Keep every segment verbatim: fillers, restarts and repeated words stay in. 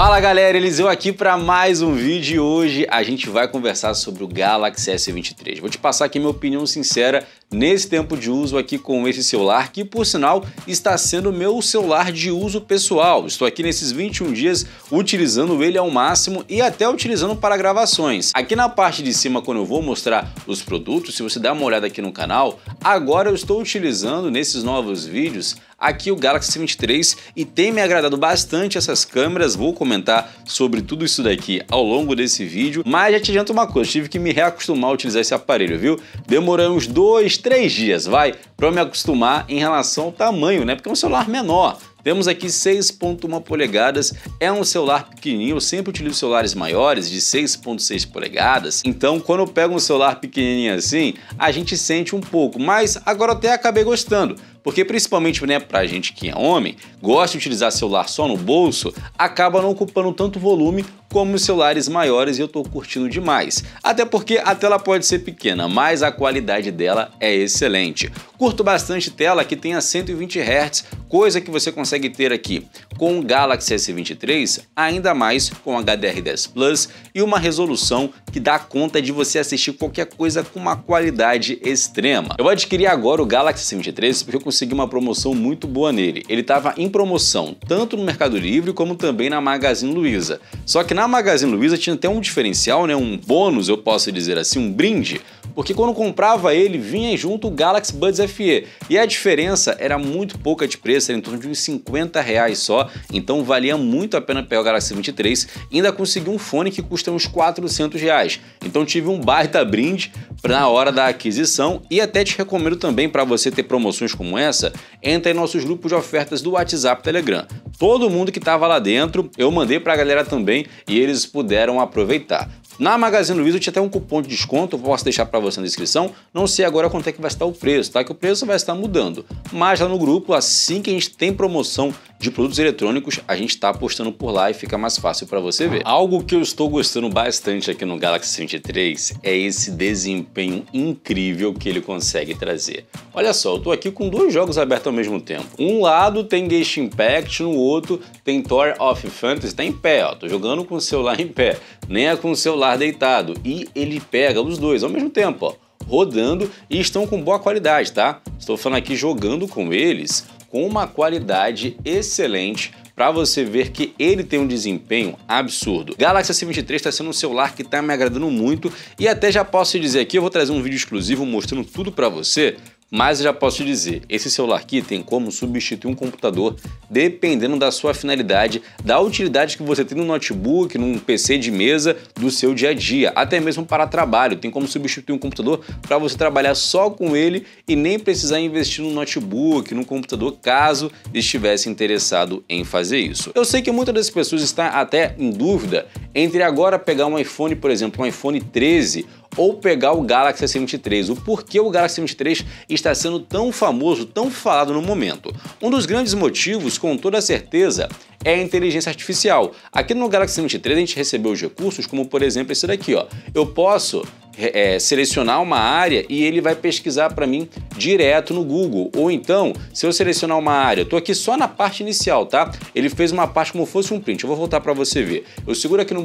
Fala galera, Eliseu aqui para mais um vídeo e hoje a gente vai conversar sobre o Galaxy S vinte e três. Vou te passar aqui minha opinião sincera nesse tempo de uso aqui com esse celular, que por sinal está sendo meu celular de uso pessoal. Estou aqui nesses vinte e um dias utilizando ele ao máximo e até utilizando para gravações. Aqui na parte de cima, quando eu vou mostrar os produtos, se você der uma olhada aqui no canal, agora eu estou utilizando nesses novos vídeos aqui o Galaxy S vinte e três e tem me agradado bastante essas câmeras. Vou comentar sobre tudo isso daqui ao longo desse vídeo, mas já te adianto uma coisa, tive que me reacostumar a utilizar esse aparelho, viu? Demorei uns dois, três dias, vai, para me acostumar em relação ao tamanho, né? Porque é um celular menor. Temos aqui seis ponto uma polegadas, é um celular pequenininho, eu sempre utilizo celulares maiores de seis ponto seis polegadas, então quando eu pego um celular pequenininho assim, a gente sente um pouco, mas agora até acabei gostando, porque principalmente, né, pra gente que é homem, gosta de utilizar celular só no bolso, acaba não ocupando tanto volume como os celulares maiores e eu tô curtindo demais. Até porque a tela pode ser pequena, mas a qualidade dela é excelente. Curto bastante tela que tem a cento e vinte hertz, coisa que você consegue ter aqui com o Galaxy S vinte e três, ainda mais com o HDR dez Plus e uma resolução que dá conta de você assistir qualquer coisa com uma qualidade extrema. Eu adquiri agora o Galaxy S vinte e três porque eu consegui uma promoção muito boa nele. Ele estava em promoção tanto no Mercado Livre como também na Magazine Luiza. Só que na Magazine Luiza tinha até um diferencial, né, um bônus, eu posso dizer assim, um brinde, porque quando comprava ele, vinha junto o Galaxy Buds F E. E a diferença era muito pouca de preço, era em torno de uns cinquenta reais só. Então valia muito a pena pegar o Galaxy S vinte e três e ainda consegui um fone que custa uns quatrocentos reais. Então tive um baita brinde na hora da aquisição e até te recomendo também, para você ter promoções como essa, entra em nossos grupos de ofertas do WhatsApp, Telegram. Todo mundo que estava lá dentro, eu mandei para a galera também e eles puderam aproveitar. Na Magazine Luiza tinha até um cupom de desconto, eu posso deixar para você na descrição, não sei agora quanto é que vai estar o preço, tá? Que o preço vai estar mudando, mas lá no grupo, assim que a gente tem promoção de produtos eletrônicos, a gente está postando por lá e fica mais fácil para você ver. Algo que eu estou gostando bastante aqui no Galaxy S vinte e três é esse desempenho incrível que ele consegue trazer. Olha só, eu tô aqui com dois jogos abertos ao mesmo tempo. Um lado tem Ghost Impact, no outro tem Toy of Fantasy, tá em pé, ó, tô jogando com o celular em pé, nem é com o celular deitado, e ele pega os dois ao mesmo tempo, ó, rodando, e estão com boa qualidade, tá? Estou falando aqui jogando com eles com uma qualidade excelente, para você ver que ele tem um desempenho absurdo. Galaxy S vinte e três está sendo um celular que está me agradando muito e até já posso te dizer aqui, eu vou trazer um vídeo exclusivo mostrando tudo para você, mas eu já posso te dizer, esse celular aqui tem como substituir um computador dependendo da sua finalidade, da utilidade que você tem no notebook, num P C de mesa, do seu dia a dia, até mesmo para trabalho. Tem como substituir um computador para você trabalhar só com ele e nem precisar investir no notebook, no computador, caso estivesse interessado em fazer isso. Eu sei que muitas das pessoas estão até em dúvida entre agora pegar um iPhone, por exemplo, um iPhone treze, ou pegar o Galaxy S vinte e três. O porquê o Galaxy S vinte e três está sendo tão famoso, tão falado no momento? Um dos grandes motivos, com toda certeza, é a inteligência artificial. Aqui no Galaxy S vinte e três a gente recebeu os recursos, como por exemplo esse daqui, ó. Eu posso É, selecionar uma área e ele vai pesquisar para mim direto no Google, ou então, se eu selecionar uma área, tô aqui só na parte inicial, tá? Ele fez uma parte como fosse um print, eu vou voltar para você ver. Eu seguro aqui no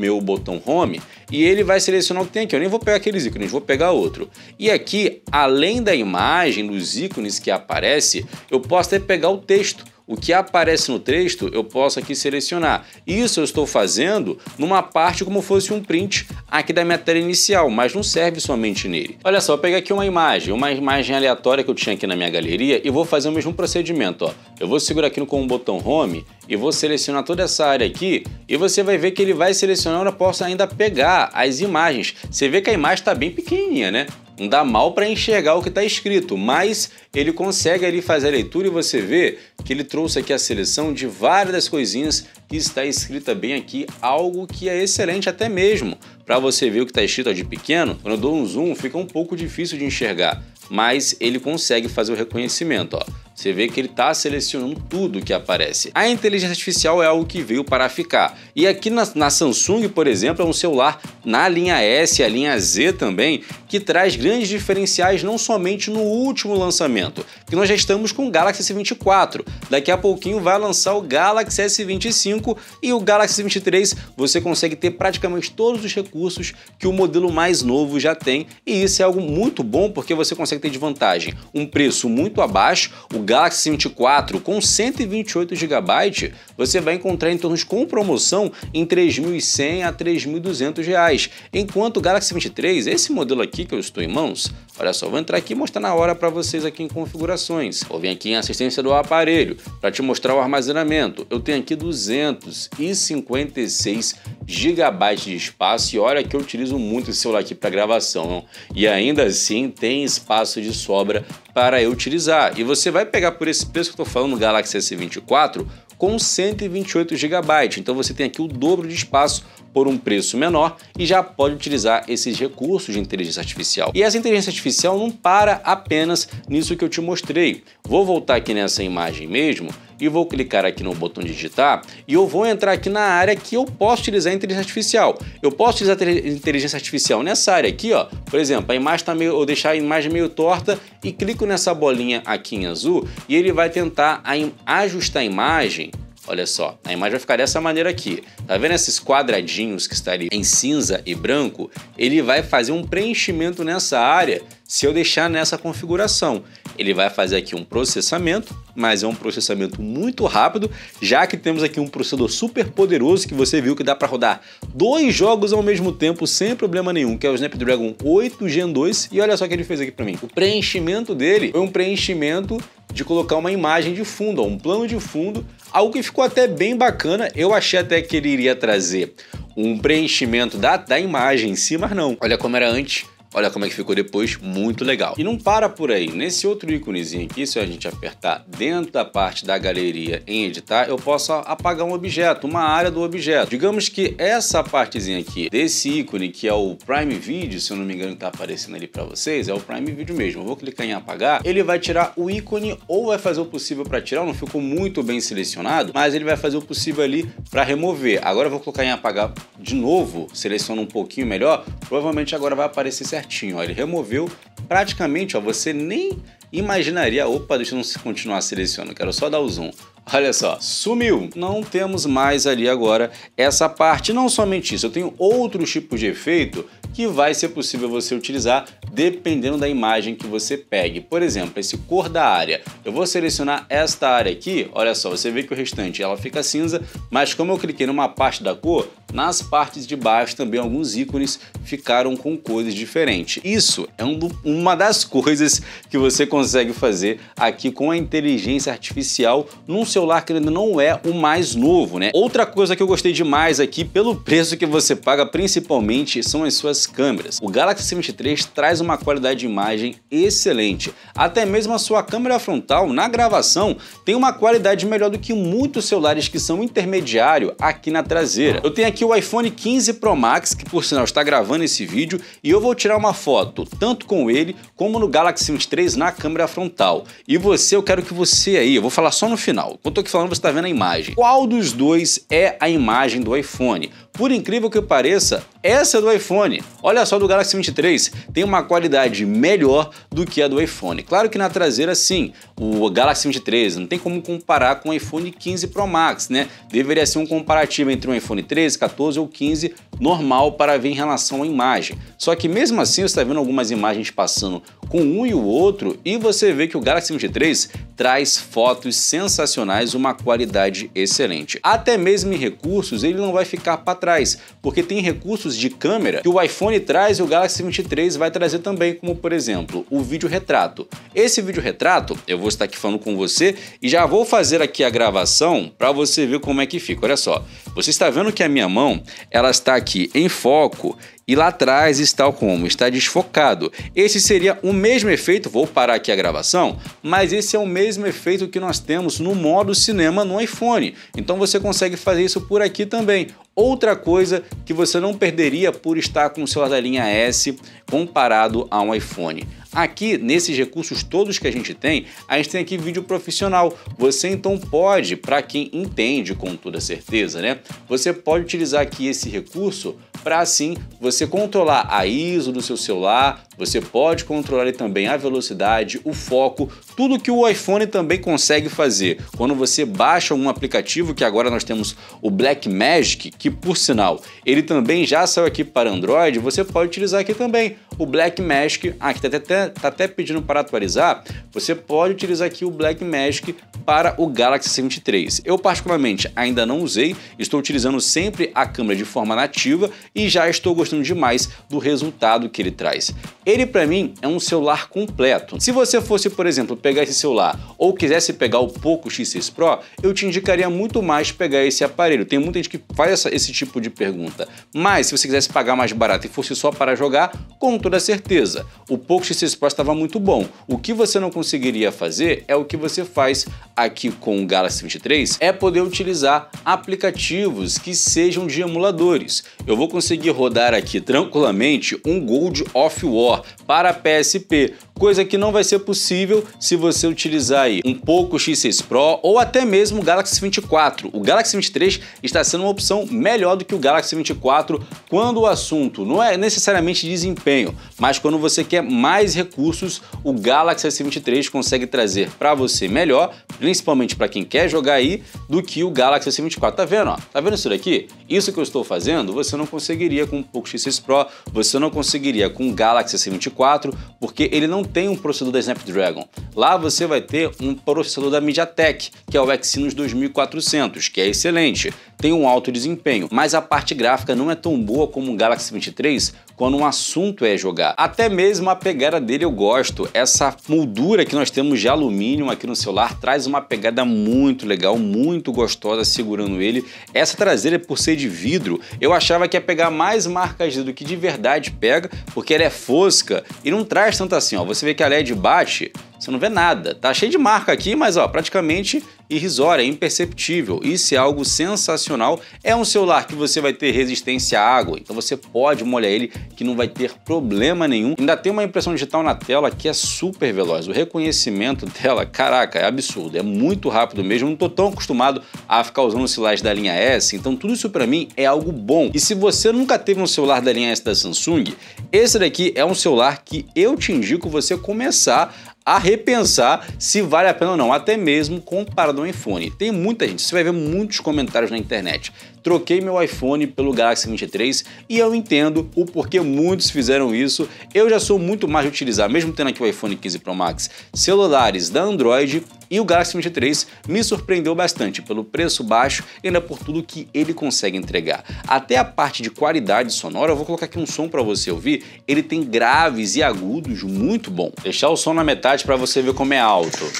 meu botão Home e ele vai selecionar o que tem aqui, eu nem vou pegar aqueles ícones, vou pegar outro. E aqui, além da imagem, dos ícones que aparece, eu posso até pegar o texto. O que aparece no texto eu posso aqui selecionar. Isso eu estou fazendo numa parte como fosse um print aqui da minha tela inicial, mas não serve somente nele. Olha só, eu peguei aqui uma imagem, uma imagem aleatória que eu tinha aqui na minha galeria e vou fazer o mesmo procedimento, ó. Eu vou segurar aqui com o botão Home e vou selecionar toda essa área aqui e você vai ver que ele vai selecionando, eu posso ainda pegar as imagens. Você vê que a imagem está bem pequenininha, né? Não dá mal para enxergar o que está escrito, mas ele consegue ali fazer a leitura e você vê que ele trouxe aqui a seleção de várias das coisinhas que está escrita bem aqui, algo que é excelente até mesmo para você ver o que está escrito de pequeno. Quando eu dou um zoom fica um pouco difícil de enxergar, mas ele consegue fazer o reconhecimento, ó. Você vê que ele está selecionando tudo que aparece. A inteligência artificial é algo que veio para ficar. E aqui na, na Samsung, por exemplo, é um celular na linha S, a linha Z também, que traz grandes diferenciais não somente no último lançamento, que nós já estamos com o Galaxy S vinte e quatro. Daqui a pouquinho vai lançar o Galaxy S vinte e cinco e o Galaxy S vinte e três. Você consegue ter praticamente todos os recursos que o modelo mais novo já tem, e isso é algo muito bom porque você consegue ter de vantagem um preço muito abaixo. O Galaxy S vinte e quatro com cento e vinte e oito gigabytes você vai encontrar em torno de, com promoção, em três mil e cem reais a três mil e duzentos reais, enquanto o Galaxy S vinte e três, esse modelo aqui que eu estou em mãos, olha só, vou entrar aqui e mostrar na hora para vocês aqui em configurações. Vou vir aqui em assistência do aparelho para te mostrar o armazenamento. Eu tenho aqui duzentos e cinquenta e seis gigabytes de espaço, e olha que eu utilizo muito esse celular aqui para gravação, não? E ainda assim tem espaço de sobra para eu utilizar. E você vai pegar por esse preço que eu estou falando o Galaxy S vinte e quatro com cento e vinte e oito gigabytes, então você tem aqui o dobro de espaço por um preço menor e já pode utilizar esses recursos de inteligência artificial. E essa inteligência artificial não para apenas nisso que eu te mostrei. Vou voltar aqui nessa imagem mesmo e vou clicar aqui no botão digitar e eu vou entrar aqui na área que eu posso utilizar a inteligência artificial. Eu posso utilizar a inteligência artificial nessa área aqui, ó. Por exemplo, a imagem tá meio, eu deixar a imagem meio torta e clico nessa bolinha aqui em azul e ele vai tentar ajustar a imagem. Olha só, a imagem vai ficar dessa maneira aqui. Tá vendo esses quadradinhos que está ali em cinza e branco? Ele vai fazer um preenchimento nessa área se eu deixar nessa configuração. Ele vai fazer aqui um processamento, mas é um processamento muito rápido, já que temos aqui um processador super poderoso que você viu que dá para rodar dois jogos ao mesmo tempo sem problema nenhum, que é o Snapdragon oito gen dois. E olha só o que ele fez aqui para mim. O preenchimento dele foi um preenchimento de colocar uma imagem de fundo, ó, um plano de fundo, algo que ficou até bem bacana. Eu achei até que ele iria trazer um preenchimento da, da imagem em si, mas não. Olha como era antes, olha como é que ficou depois, muito legal. E não para por aí, nesse outro íconezinho aqui, se a gente apertar dentro da parte da galeria em editar, eu posso apagar um objeto, uma área do objeto. Digamos que essa partezinha aqui, desse ícone que é o Prime Video, se eu não me engano que tá aparecendo ali para vocês, é o Prime Video mesmo. Eu vou clicar em apagar, ele vai tirar o ícone ou vai fazer o possível para tirar, não ficou muito bem selecionado, mas ele vai fazer o possível ali para remover. Agora eu vou colocar em apagar de novo, seleciona um pouquinho melhor, provavelmente agora vai aparecer certinho. Ó, ele removeu praticamente, ó, você nem imaginaria. Opa, deixa eu não continuar selecionando, quero só dar o zoom. Olha só, sumiu. Não temos mais ali agora essa parte. Não somente isso, eu tenho outros tipos de efeito que vai ser possível você utilizar dependendo da imagem que você pegue. Por exemplo, esse cor da área. Eu vou selecionar esta área aqui. Olha só, você vê que o restante ela fica cinza, mas como eu cliquei numa parte da cor, nas partes de baixo também alguns ícones ficaram com cores diferentes. Isso é um do, uma das coisas que você consegue fazer aqui com a inteligência artificial num celular que ainda não é o mais novo, né? Outra coisa que eu gostei demais aqui, pelo preço que você paga principalmente, são as suas câmeras. O Galaxy S vinte e três traz uma qualidade de imagem excelente. Até mesmo a sua câmera frontal, na gravação, tem uma qualidade melhor do que muitos celulares que são intermediário aqui na traseira. Eu tenho aqui o iPhone quinze Pro Max, que por sinal está gravando esse vídeo, e eu vou tirar uma foto tanto com ele como no Galaxy S vinte e três na câmera frontal. E você, eu quero que você aí, eu vou falar só no final, quando eu tô aqui falando você está vendo a imagem. Qual dos dois é a imagem do iPhone? Por incrível que pareça, essa é do iPhone. Olha só, do Galaxy S vinte e três tem uma qualidade melhor do que a do iPhone. Claro que na traseira sim, o Galaxy S vinte e três não tem como comparar com o iPhone quinze Pro Max, né? Deveria ser um comparativo entre um iPhone treze, quatorze ou quinze normal para ver em relação à imagem. Só que mesmo assim você está vendo algumas imagens passando com um e o outro e você vê que o Galaxy S vinte e três traz fotos sensacionais, uma qualidade excelente. Até mesmo em recursos ele não vai ficar para trás, porque tem recursos de câmera que o iPhone traz e o Galaxy S vinte e três vai trazer também, como por exemplo o vídeo retrato. Esse vídeo retrato eu vou estar aqui falando com você e já vou fazer aqui a gravação para você ver como é que fica. Olha só, você está vendo que a minha mão ela está aqui em foco e lá atrás está como? Está desfocado. Esse seria o mesmo efeito, vou parar aqui a gravação, mas esse é o mesmo efeito que nós temos no modo cinema no iPhone. Então você consegue fazer isso por aqui também. Outra coisa que você não perderia por estar com o celular da linha S comparado a um iPhone. Aqui, nesses recursos todos que a gente tem, a gente tem aqui vídeo profissional. Você então pode, para quem entende com toda certeza, né? Você pode utilizar aqui esse recurso para assim você controlar a I S O do seu celular, você pode controlar também a velocidade, o foco, tudo que o iPhone também consegue fazer. Quando você baixa um aplicativo, que agora nós temos o Blackmagic, que por sinal, ele também já saiu aqui para Android, você pode utilizar aqui também o Blackmagic, aqui tá até, tá até pedindo para atualizar, você pode utilizar aqui o Blackmagic para o Galaxy S vinte e três. Eu particularmente ainda não usei, estou utilizando sempre a câmera de forma nativa e já estou gostando demais do resultado que ele traz. Ele para mim é um celular completo. Se você fosse, por exemplo, pegar esse celular ou quisesse pegar o Poco X seis Pro, eu te indicaria muito mais pegar esse aparelho. Tem muita gente que faz essa, esse tipo de pergunta, mas se você quisesse pagar mais barato e fosse só para jogar, com toda certeza, o Poco X seis Pro estava muito bom. O que você não conseguiria fazer é o que você faz aqui com o Galaxy vinte e três, é poder utilizar aplicativos que sejam de emuladores. Eu vou conseguir rodar aqui tranquilamente um God of War para a P S P, coisa que não vai ser possível se você utilizar aí um Poco X seis Pro ou até mesmo o Galaxy S vinte e quatro. O Galaxy S vinte e três está sendo uma opção melhor do que o Galaxy S vinte e quatro quando o assunto não é necessariamente desempenho, mas quando você quer mais recursos, o Galaxy S vinte e três consegue trazer para você melhor, principalmente para quem quer jogar aí, do que o Galaxy S vinte e quatro. Tá vendo, ó? Tá vendo isso daqui? Isso que eu estou fazendo, você não conseguiria com o Poco X seis Pro, você não conseguiria com o Galaxy S vinte e quatro, porque ele não tem um processador da Snapdragon. Lá você vai ter um processador da MediaTek, que é o Exynos dois mil e quatrocentos, que é excelente, tem um alto desempenho, mas a parte gráfica não é tão boa como o Galaxy S vinte e três quando um assunto é jogar. Até mesmo a pegada dele eu gosto, essa moldura que nós temos de alumínio aqui no celular traz uma pegada muito legal, muito gostosa segurando ele. Essa traseira, por ser de vidro, eu achava que ia pegar mais marcas do que de verdade pega, porque ela é fosca e não traz tanto assim, ó. Você vê que a L E D bate, você não vê nada, tá cheio de marca aqui, mas ó, praticamente irrisória, imperceptível. Isso é algo sensacional. É um celular que você vai ter resistência à água, então você pode molhar ele que não vai ter problema nenhum. Ainda tem uma impressão digital na tela que é super veloz, o reconhecimento dela, caraca, é absurdo, é muito rápido mesmo. Não tô tão acostumado a ficar usando celulares da linha S, então tudo isso para mim é algo bom. E se você nunca teve um celular da linha S da Samsung, esse daqui é um celular que eu te indico você começar a repensar se vale a pena ou não, até mesmo comparado ao iPhone. Tem muita gente, você vai ver muitos comentários na internet: troquei meu iPhone pelo Galaxy S vinte e três, e eu entendo o porquê muitos fizeram isso. Eu já sou muito mais de utilizar, mesmo tendo aqui o iPhone quinze Pro Max, celulares da Android, e o Galaxy S vinte e três me surpreendeu bastante pelo preço baixo e ainda por tudo que ele consegue entregar. Até a parte de qualidade sonora, eu vou colocar aqui um som para você ouvir, ele tem graves e agudos muito bom. Deixar o som na metade para você ver como é alto.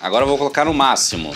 Agora eu vou colocar no máximo.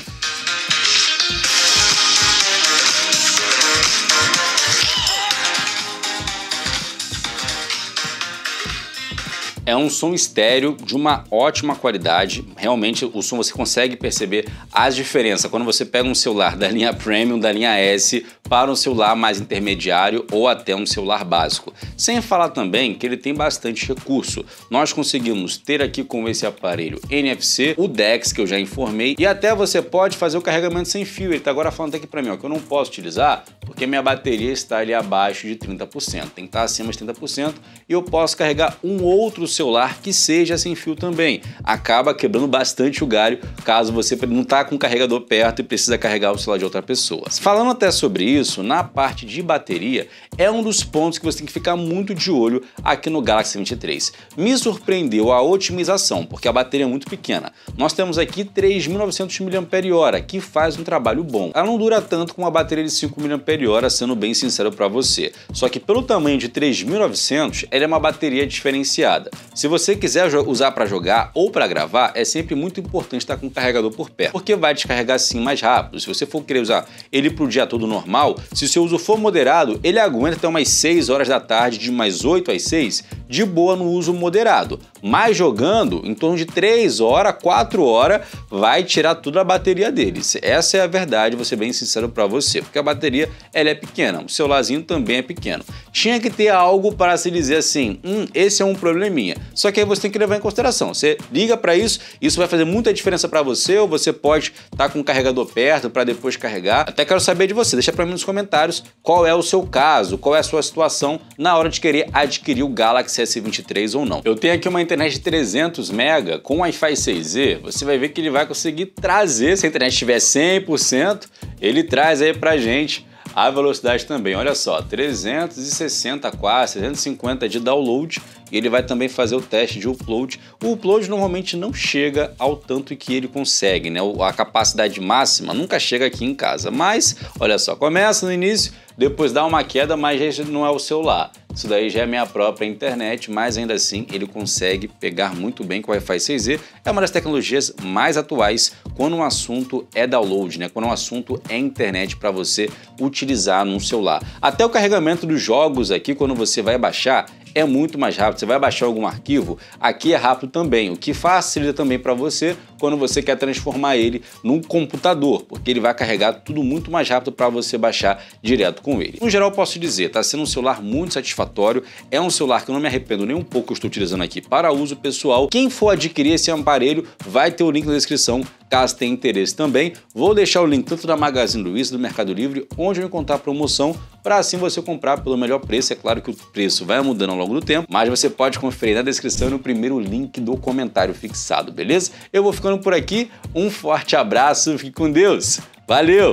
É um som estéreo de uma ótima qualidade, realmente o som você consegue perceber as diferenças quando você pega um celular da linha Premium, da linha S, para um celular mais intermediário ou até um celular básico. Sem falar também que ele tem bastante recurso. Nós conseguimos ter aqui com esse aparelho N F C, o DeX que eu já informei, e até você pode fazer o carregamento sem fio. Ele tá agora falando aqui para mim, ó, que eu não posso utilizar porque minha bateria está ali abaixo de trinta por cento, tem que estar acima de trinta por cento, e eu posso carregar um outro celular que seja sem fio também. Acaba quebrando bastante o galho caso você não tá com o carregador perto e precisa carregar o celular de outra pessoa. Falando até sobre isso, na parte de bateria, é um dos pontos que você tem que ficar muito de olho aqui no Galaxy S vinte e três. Me surpreendeu a otimização, porque a bateria é muito pequena. Nós temos aqui três mil e novecentos miliampères-hora, que faz um trabalho bom. Ela não dura tanto com uma bateria de cinco mil miliampères-hora, sendo bem sincero para você. Só que pelo tamanho de três mil e novecentos, ela é uma bateria diferenciada. Se você quiser usar para jogar ou para gravar, é sempre muito importante estar com o carregador por perto, porque vai descarregar sim mais rápido. Se você for querer usar ele para o dia todo normal, normal, se o seu uso for moderado, ele aguenta até umas seis horas da tarde, de umas oito às seis, de boa no uso moderado. Mas jogando, em torno de três horas, quatro horas, vai tirar tudo a bateria dele. Essa é a verdade, vou ser bem sincero para você, porque a bateria ela é pequena, o celularzinho também é pequeno. Tinha que ter algo para se dizer assim, hum, esse é um probleminha. Só que aí você tem que levar em consideração, você liga para isso, isso vai fazer muita diferença para você, ou você pode estar com o carregador perto para depois carregar. Até quero saber de você, deixa para mim nos comentários qual é o seu caso, qual é a sua situação na hora de querer adquirir o Galaxy S vinte e três ou não. Eu tenho aqui uma internet de trezentos mega com Wi-Fi seis E, você vai ver que ele vai conseguir trazer, se a internet estiver cem por cento, ele traz aí pra gente a velocidade também. Olha só, trezentos e sessenta quase, trezentos e cinquenta de download, e ele vai também fazer o teste de upload. O upload normalmente não chega ao tanto que ele consegue, né? A capacidade máxima nunca chega aqui em casa, mas olha só, começa no início, depois dá uma queda, mas esse não é o celular. Isso daí já é minha própria internet, mas ainda assim ele consegue pegar muito bem com o Wi-Fi seis E. É uma das tecnologias mais atuais quando o assunto é download, né? Quando o assunto é internet para você utilizar num celular. Até o carregamento dos jogos aqui, quando você vai baixar, é muito mais rápido. Você vai baixar algum arquivo, aqui é rápido também, o que facilita também para você quando você quer transformar ele num computador, porque ele vai carregar tudo muito mais rápido para você baixar direto com ele. No geral, posso dizer, tá sendo um celular muito satisfatório, é um celular que eu não me arrependo nem um pouco, eu estou utilizando aqui para uso pessoal. Quem for adquirir esse aparelho vai ter o link na descrição, caso tenha interesse também. Vou deixar o link tanto da Magazine Luiza, do Mercado Livre, onde eu encontrar a promoção, para assim você comprar pelo melhor preço. É claro que o preço vai mudando ao longo do tempo, mas você pode conferir na descrição e no primeiro link do comentário fixado, beleza? Eu vou ficando por aqui, um forte abraço, fique com Deus, valeu!